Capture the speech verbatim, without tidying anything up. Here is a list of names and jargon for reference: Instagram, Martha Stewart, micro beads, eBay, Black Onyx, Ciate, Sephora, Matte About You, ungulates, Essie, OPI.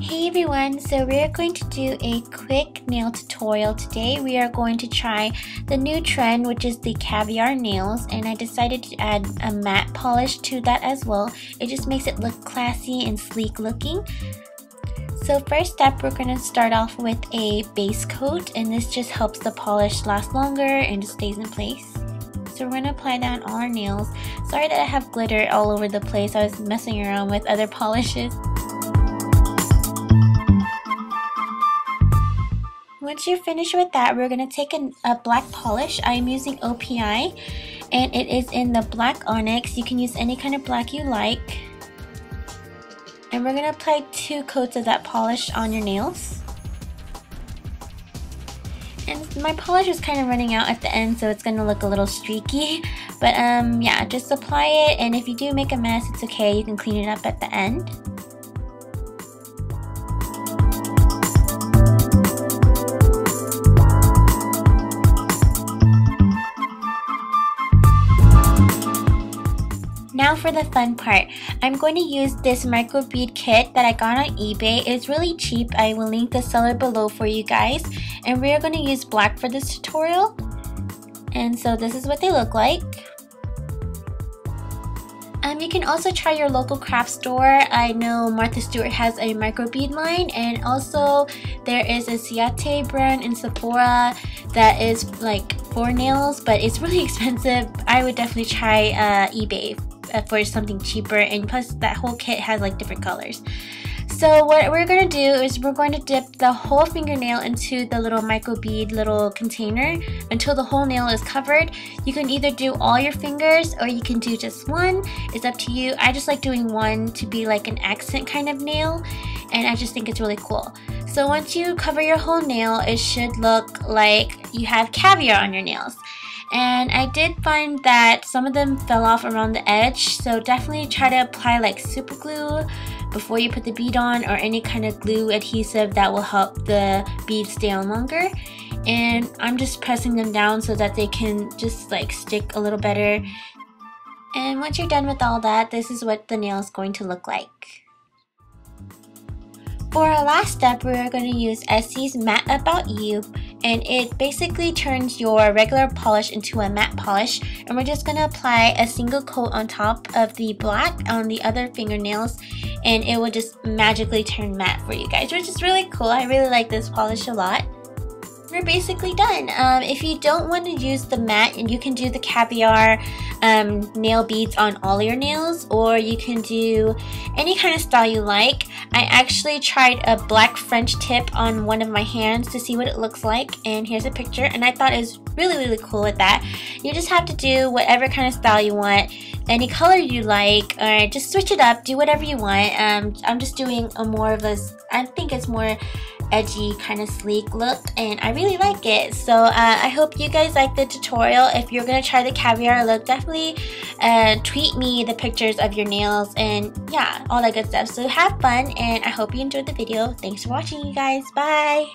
Hey everyone, so we are going to do a quick nail tutorial today. We are going to try the new trend, which is the caviar nails, and I decided to add a matte polish to that as well. It just makes it look classy and sleek looking. So first step, we're going to start off with a base coat, and this just helps the polish last longer and just stays in place. So we're going to apply that on all our nails. Sorry that I have glitter all over the place. I was messing around with other polishes. Once you're finished with that, we're going to take an, a black polish. I'm using O P I and it is in the Black Onyx. You can use any kind of black you like. And we're going to apply two coats of that polish on your nails. And my polish is kind of running out at the end, so it's going to look a little streaky. But um, yeah, just apply it, and if you do make a mess, it's okay. You can clean it up at the end. Now for the fun part. I'm going to use this micro bead kit that I got on eBay. It's really cheap. I will link the seller below for you guys. And we are going to use black for this tutorial. And so this is what they look like. Um, you can also try your local craft store. I know Martha Stewart has a micro bead line, and also there is a Ciate brand in Sephora that is like for nails, but it's really expensive. I would definitely try uh, eBay for something cheaper, and plus that whole kit has like different colors. So what we're going to do is we're going to dip the whole fingernail into the little micro bead little container until the whole nail is covered. You can either do all your fingers or you can do just one. It's up to you. I just like doing one to be like an accent kind of nail, and I just think it's really cool. So once you cover your whole nail, it should look like you have caviar on your nails. And I did find that some of them fell off around the edge, so definitely try to apply like super glue before you put the bead on, or any kind of glue adhesive that will help the bead stay on longer. And I'm just pressing them down so that they can just like stick a little better. And once you're done with all that, this is what the nail is going to look like. For our last step, we are going to use Essie's Matte About You, and it basically turns your regular polish into a matte polish, and we're just going to apply a single coat on top of the black on the other fingernails, and it will just magically turn matte for you guys, which is really cool. I really like this polish a lot. We're basically done. Um, if you don't want to use the matte, and you can do the caviar um, nail beads on all your nails, or you can do any kind of style you like. I actually tried a black French tip on one of my hands to see what it looks like, and here's a picture, and I thought it was really really cool with that. You just have to do whatever kind of style you want, any color you like, or just switch it up, do whatever you want. Um, I'm just doing a more of a, I think it's more edgy kind of sleek look, and I really like it. So uh, I hope you guys like the tutorial. If you're gonna try the caviar look, definitely uh, tweet me the pictures of your nails and yeah, all that good stuff. So have fun, and I hope you enjoyed the video. Thanks for watching, you guys. Bye.